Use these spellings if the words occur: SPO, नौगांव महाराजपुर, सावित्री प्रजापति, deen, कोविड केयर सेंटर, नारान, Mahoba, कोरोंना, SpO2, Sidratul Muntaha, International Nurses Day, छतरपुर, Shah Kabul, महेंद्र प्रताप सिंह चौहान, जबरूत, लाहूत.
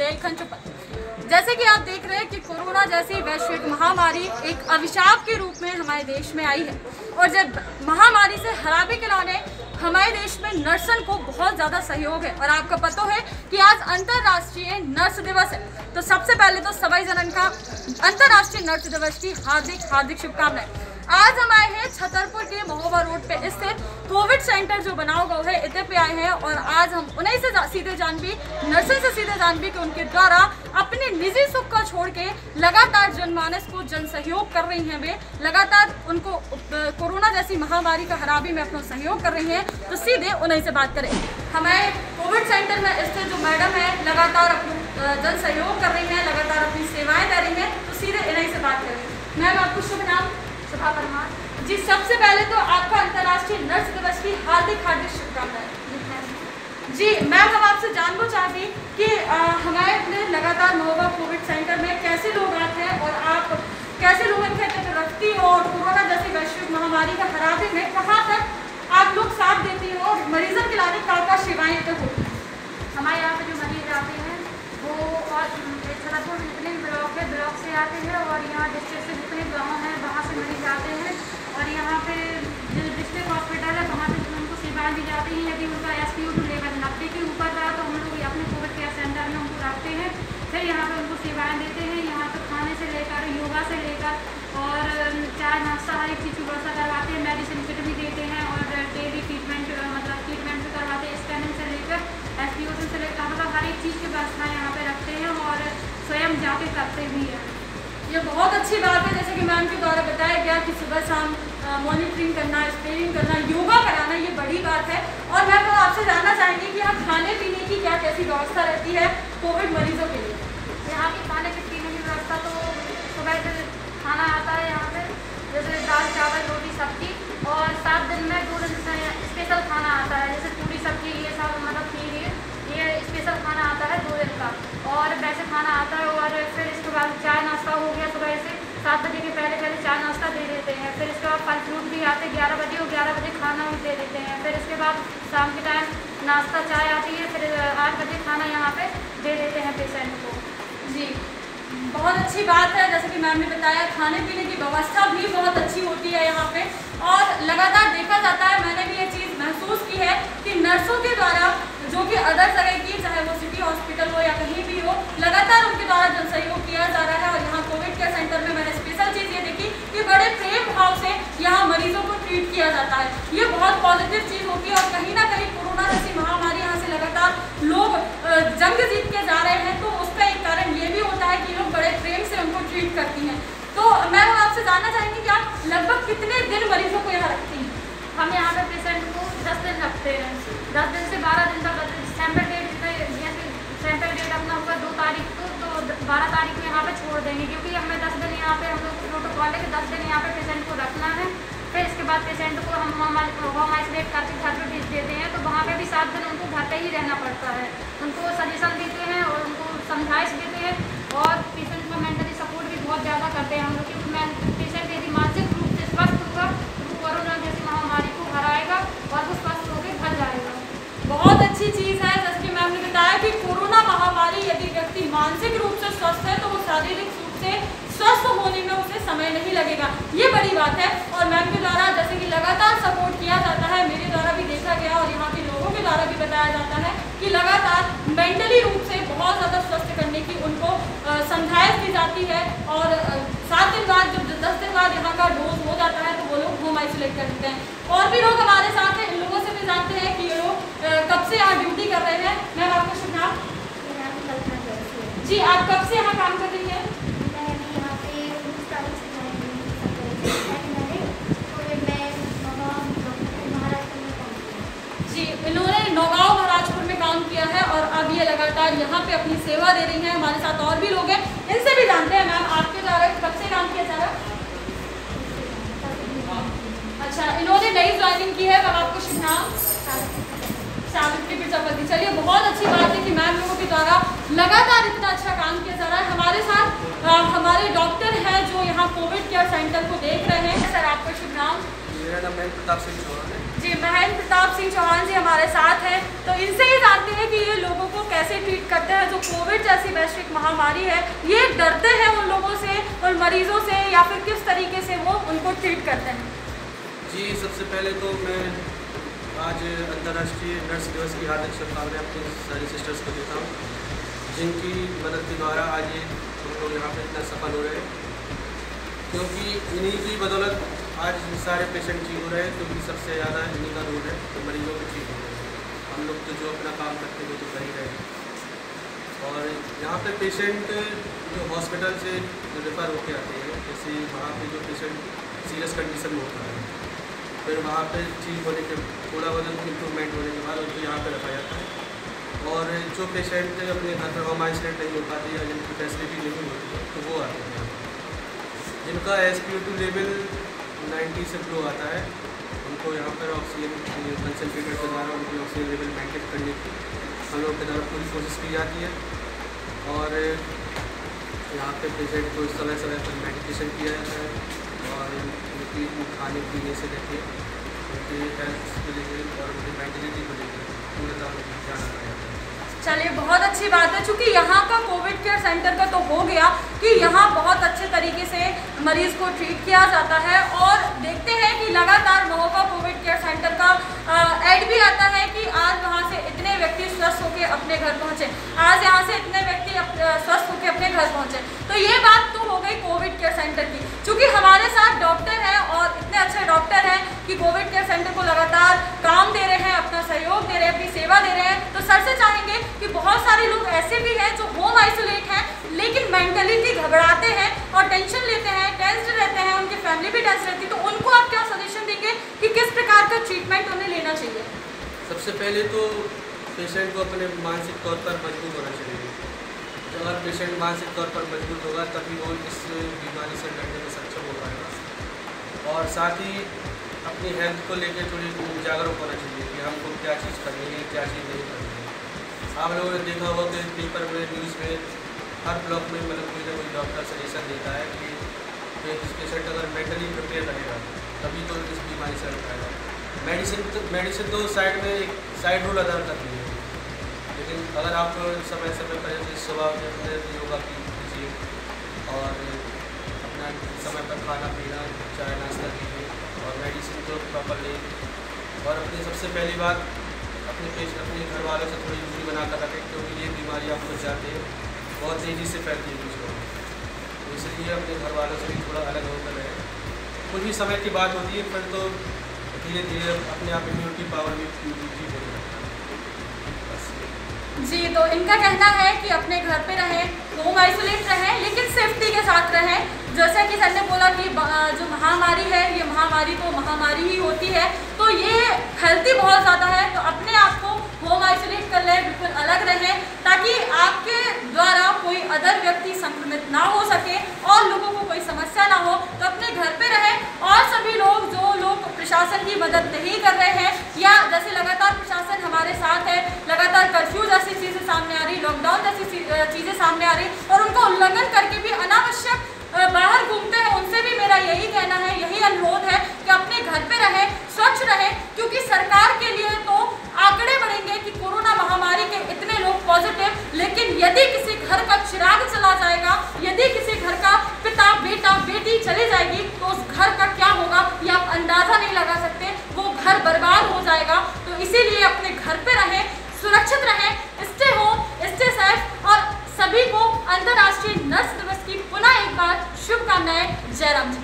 बुंदेलखंड चौपट। जैसे कि आप देख रहे हैं कि कोरोना जैसी वैश्विक महामारी एक अभिशाप के रूप में हमारे देश में आई है और जब महामारी से हराबी खिलाने हमारे देश में नर्सन को बहुत ज़्यादा सहयोग है। और आपका पता है कि आज अंतर्राष्ट्रीय नर्स दिवस है, तो सबसे पहले तो सवाई जनन का अंतर्राष्ट्रीय नर्स दिवस की हार्दिक हार्दिक शुभकामनाएं। आज हम आए हैं छतरपुर के महोबा रोड पे स्थित कोविड सेंटर जो बना हुआ है, इधर पे आए हैं और आज हम उन्हीं से सीधे जानबी नर्सें से सीधे जानबी कि उनके द्वारा अपने निजी सुख का छोड़ के लगातार जनमानस को जन सहयोग कर रही हैं। वे लगातार उनको कोरोना जैसी महामारी का खराबी में अपना सहयोग कर रही हैं, तो सीधे उन्हीं से बात करें। हमारे कोविड सेंटर में स्थित जो मैडम है लगातार अपना जन सहयोग कर रही हैं, लगातार अपनी सेवाएँ दे रही हैं, तो सीधे इन्हीं से बात करें। मैम आपको शुभ नाम? जी, सबसे पहले तो आपका अंतर्राष्ट्रीय नर्स दिवस की हार्दिक हार्दिक शुभकामनाएं। जी मैम, हम आपसे जानना चाहती कि हमारे अपने लगातार महोबा कोविड सेंटर में कैसे लोग आते हैं और आप कैसे लोग इनके तहत रखती हो और कोरोना जैसी वैश्विक महामारी का खराबे में कहाँ तक आप लोग साथ देती हो और मरीजों के लाने का सेवाएँ तक होती हैं? हमारे यहाँ पर जो मरीज आते हैं वो और छतरपुर में जितने भी ब्लॉक है, ब्लॉक से आते हैं और यहाँ डिस्ट्रिक्ट से जितने गाँव हैं वहाँ से मरीज आते हैं और यहाँ पे जो डिस्ट्रिक्ट हॉस्पिटल है वहाँ से उनको सेवाएँ दी जाती हैं। यदि उनका SPO लेवल 90 के ऊपर रहा तो हम लोग अपने कोविड केयर सेंटर में उनको रखते हैं, फिर यहाँ पर उनको सेवाएँ देते हैं। यहाँ पर खाने से लेकर, योगा से लेकर और चाय नाश्ता हर एक चीज़ व्यवस्था करवाते हैं, मेडिसिन किट भी देते हैं और डेली ट्रीटमेंट मतलब ट्रीटमेंट भी करवाते हैं, स्कैनिंग से लेकर SPO से लेकर मतलब हर एक चीज़ की व्यवस्था यहाँ पर रखते हैं और स्वयं जाके करते भी हैं। ये बहुत अच्छी बात है, जैसे कि मैम के द्वारा बताया गया कि सुबह शाम मॉनिटरिंग करना, स्क्रीनिंग करना, योगा कराना, ये बड़ी बात है। और मैम हम आपसे जानना चाहेंगे कि यहाँ खाने पीने की क्या कैसी व्यवस्था रहती है कोविड मरीजों के लिए? यहाँ की खाने पीने की व्यवस्था तो सुबह से खाना आता है यहाँ पर, जैसे दाल चावल रोटी सब्जी और 7 दिन में 2 दिन स्पेशल खाना आता है, जैसे पूरी सब्जी ये सब मतलब ये स्पेशल खाना आता है 2 दिन का और वैसे खाना आता है। और फिर इसके बाद चाय नाश्ता हो गया, सुबह से 7 बजे के पहले चाय नाश्ता दे देते हैं। फिर इसके बाद फल फ्रूट भी आते 11 बजे और 11 बजे खाना भी दे देते हैं। फिर इसके बाद शाम के टाइम नाश्ता चाय आती है, फिर 8 बजे खाना यहाँ पे दे देते हैं पेशेंट को। जी बहुत अच्छी बात है, जैसे कि मैम ने बताया खाने पीने की व्यवस्था भी बहुत अच्छी होती है यहाँ पे और लगातार देखा जाता है। मैंने भी ये चीज़ महसूस की है कि नर्सों के द्वारा जो कि अदर जगह की चाहे वो सिटी हॉस्पिटल हो या कहीं भी हो, लगातार उनके द्वारा जन सहयोग किया जा रहा है। और यहाँ कोविड केयर सेंटर में मैंने स्पेशल चीज़ ये देखी कि बड़े प्रेम भाव से यहाँ मरीजों को ट्रीट किया जाता है, ये बहुत पॉजिटिव चीज़ होती है। और कहीं ना कहीं कोरोना जैसी महामारी यहाँ से लगातार लोग जंग जीत के जा रहे हैं, तो उसका एक कारण ये भी होता है कि लोग बड़े प्रेम से उनको ट्रीट करती हैं। तो मैम आपसे जानना चाहेंगे कि आप लगभग कितने दिन मरीजों को यहाँ रखती हैं? हम यहाँ पर पेशेंट को 10 दिन रखते हैं, 10 दिन से 12 दिन तक। सैम्पल डेट जैसे सैम्पल डेट अपना होगा 2 तारीख को, तो 12 तारीख को यहाँ पे छोड़ देंगे क्योंकि हमें 10 दिन यहाँ पे हम लोग प्रोटोकॉल है कि 10 दिन यहाँ पे पेशेंट को रखना है। फिर इसके बाद पेशेंट को हम होम आइसोलेट करके घर पर भेज देते हैं, तो वहाँ पर भी 7 दिन उनको घर पर ही रहना पड़ता है। उनको सजेशन देते हैं और उनको समझाइश देते हैं और पेशेंट को मेंटली सपोर्ट भी बहुत ज़्यादा करते हैं हम लोग, क्योंकि पेशेंट यदि मानसिक रूप से स्वस्थ होगा तो कोरोना जैसी महामारी को हराएगा और वो स्वस्थ होकर घर जाएगा। बहुत अच्छी चीज़ है, जैसे कि मैम ने बताया कि कोरोना महामारी यदि व्यक्ति मानसिक रूप से स्वस्थ है तो वो शारीरिक रूप से स्वस्थ होने में उसे समय नहीं लगेगा, ये बड़ी बात है। और मैम के द्वारा जैसे कि लगातार सपोर्ट किया जाता है, मेरे द्वारा भी देखा गया और यहाँ के लोगों के द्वारा भी बताया जाता है कि लगातार मेंटली रूप से बहुत ज़्यादा स्वस्थ करने की उनको समझाइश दी जाती है। और 7 दिन बाद जब 10 दिन बाद यहाँ का डोज हो जाता है तो वो लोग होम आइसोलेट कर देते हैं। और भी लोग हमारे साथ हैं, इन लोगों से भी जानते हैं कि कब से यहाँ ड्यूटी कर रहे हैं। मैम आपका शुभ नाम? जी आप कब से यहाँ काम कर रही हैं? मैं यहाँ पे जी इन्होंने नौगांव महाराजपुर में काम किया है और अब ये लगातार यहाँ पे अपनी सेवा दे रही हैं। हमारे साथ और भी लोग हैं, इनसे भी जानते हैं। मैम आपके द्वारा कब से काम किया जा रहा है? अच्छा, इन्होंने नई ज्वाइनिंग की है। मैम आपका शुभ नाम? सावित्री प्रजापति। चलिए बहुत अच्छी बात है कि मैम लोगों के द्वारा लगातार इतना अच्छा काम किया जा रहा है। हमारे साथ हमारे डॉक्टर हैं जो यहाँ कोविड केयर सेंटर को देख रहे हैं। सर आपका शुभ नाम? मेरा नाम महेंद्र प्रताप सिंह चौहान है। जी, महेंद्र प्रताप सिंह चौहान जी हमारे साथ हैं, तो इनसे ही जानते हैं कि ये लोगों को कैसे ट्रीट करते हैं। जो कोविड जैसी वैश्विक महामारी है, ये डरते हैं उन लोगों से, उन मरीजों से, या फिर किस तरीके से वो उनको ट्रीट करते हैं। जी, सबसे पहले तो मैं आज अंतर्राष्ट्रीय नर्स दिवस की हार्दिक शुभकामनाएं अपनी सारी सिस्टर्स को देता हूँ, जिनकी मदद के द्वारा आज ये हम लोग यहाँ पर इतना सफल हो रहे हैं, क्योंकि इन्हीं की बदौलत आज सारे पेशेंट ठीक हो रहे हैं, क्योंकि सबसे ज़्यादा इन्हीं का रोल है तो मरीजों को ठीक हो रहे हैं। हम लोग तो जो अपना काम करते हैं तो कर ही रहे हैं। और यहाँ पे पेशेंट जो हॉस्पिटल से जो रेफर होके आते हैं, जैसे वहाँ पे जो पेशेंट सीरियस कंडीशन में होता है, फिर वहाँ पे ठीक होने के थोड़ा बहुत इम्प्रूवमेंट होने के बाद उनको यहाँ पर रखा जाता है। और जो पेशेंट अपने घर पर होम आइसोलेट नहीं हो पाते या जिनकी फैसिलिटी नहीं होती है तो वो आते हैं। जिनका SpO2 लेवल 90 से लो आता है, उनको यहाँ पर ऑक्सीजन कंसनट्रेटर के द्वारा उनकी ऑक्सीजन लेवल मेंटेन करने की हम लोग के द्वारा पूरी कोशिश की जाती है। और यहाँ पे पेशेंट को समय समय पर मेडिकेशन किया जाता है और उनकी खाने पीने से लेके उनके हेल्थ को लेकर और उनकी मेंटेलिटी को लेकर पूरा ध्यान रखा जाता है। चलिए, बहुत अच्छी बात है। चूँकि यहाँ का कोविड केयर सेंटर का तो हो गया कि यहाँ बहुत अच्छे तरीके से मरीज़ को ट्रीट किया जाता है, और देखते हैं कि लगातार महोबा कोविड केयर सेंटर का ऐड भी आता है कि आज वहाँ से इतने व्यक्ति स्वस्थ होकर अपने घर पहुँचे, आज यहाँ से इतने व्यक्ति स्वस्थ होकर अपने घर पहुँचे। तो ये बात तो हो गई कोविड केयर सेंटर की। चूँकि हमारे साथ डॉक्टर हैं और इतने अच्छे डॉक्टर हैं कि कोविड केयर सेंटर को लगातार काम दे रहे हैं, अपना सहयोग दे रहे हैं, अपनी सेवा दे रहे हैं, तो सर से चाहेंगे कि बहुत सारे लोग ऐसे भी हैं जो होम आइसोलेट हैं लेकिन मेंटली घबराते हैं और टेंशन लेते हैं, टेंस्ड रहते हैं, उनकी फैमिली भी टेंस रहती है, तो उनको आप क्या सजेशन देंगे कि किस प्रकार का ट्रीटमेंट उन्हें लेना चाहिए? सबसे पहले तो पेशेंट को अपने मानसिक तौर पर मजबूत होना चाहिए। तो अगर पेशेंट मानसिक तौर पर मजबूत होगा तभी वो इस बीमारी से लड़ने में सक्षम हो पाएगा। और साथ ही अपनी हेल्थ को लेकर थोड़ी जागरूक होना चाहिए कि हमको क्या चीज़ करनी है, क्या चीज़ नहीं करनी है। आप लोगों ने देखा होगा कि पेपर में, न्यूज़ में, हर ब्लॉक में मतलब कोई ना कोई डॉक्टर सजेशन देता है कि इस पेशेंट अगर मेंटली प्रिपेयर रहेगा तभी तो इस बीमारी से लड़ पाएगा। मेडिसिन तो साइड में एक साइड रोल अदा करती है, लेकिन अगर आप समय समय पर सुबह योगा कीजिए और अपना समय पर खाना पीना, चाय नाश्ता कीजिए और मेडिसिन तो प्रॉपर लें। और अपनी सबसे पहली बात अपने घर वालों से थोड़ी दूरी बनाकर रखें, क्योंकि ये बीमारी आपको जाते हैं बहुत तेज़ी से फैलती है दूसरों में, इसलिए अपने घर वालों से भी थोड़ा अलग होकर रहें। कुछ भी समय की बात होती है, फिर तो धीरे धीरे अपने आप इम्यूनिटी पावर भी ठीक हो जाती है। जी, तो इनका कहना है कि अपने घर पे रहें, होम आइसोलेट रहें, लेकिन सेफ्टी के साथ रहें। जैसा कि सर ने बोला कि जो महामारी है ये महामारी तो महामारी ही होती है, तो ये हेल्थी बहुत ज़्यादा है, तो अपने आप को होम आइसोलेट कर लें, बिल्कुल अलग रहें, ताकि आपके द्वारा कोई अदर व्यक्ति संक्रमित ना हो सके और लोगों को कोई समस्या ना हो। तो अपने घर पे रहें। और सभी लोग जो लोग प्रशासन की मदद नहीं कर रहे हैं, या जैसे लगातार प्रशासन हमारे साथ है, लगातार कर्फ्यू जैसी चीज़ें सामने आ रही, लॉकडाउन जैसी चीज़ें सामने आ रही और उनका उल्लंघन करके भी अनावश्यक बाहर घूमते हैं, उनसे भी मेरा यही कहना है, यही अनुरोध है कि अपने घर पे रहें, स्वच्छ रहें, क्योंकि सरकार के लिए तो आंकड़े बढ़ेंगे कि कोरोना महामारी के इतने लोग पॉजिटिव, लेकिन यदि किसी घर का चिराग चला जाएगा, यदि किसी घर का पिता, बेटा, बेटी चली जाएगी तो उस घर का क्या होगा ये आप अंदाज़ा नहीं लगा सकते, वो घर बर्बाद हो जाएगा। तो इसीलिए अपने घर पर रहें, सुरक्षित रहें, स्टे होम, स्टे सेफ। और सभी को अंतर्राष्ट्रीय नर्स दिवस की पुनः एक बार शुभकामनाएं। जय राम।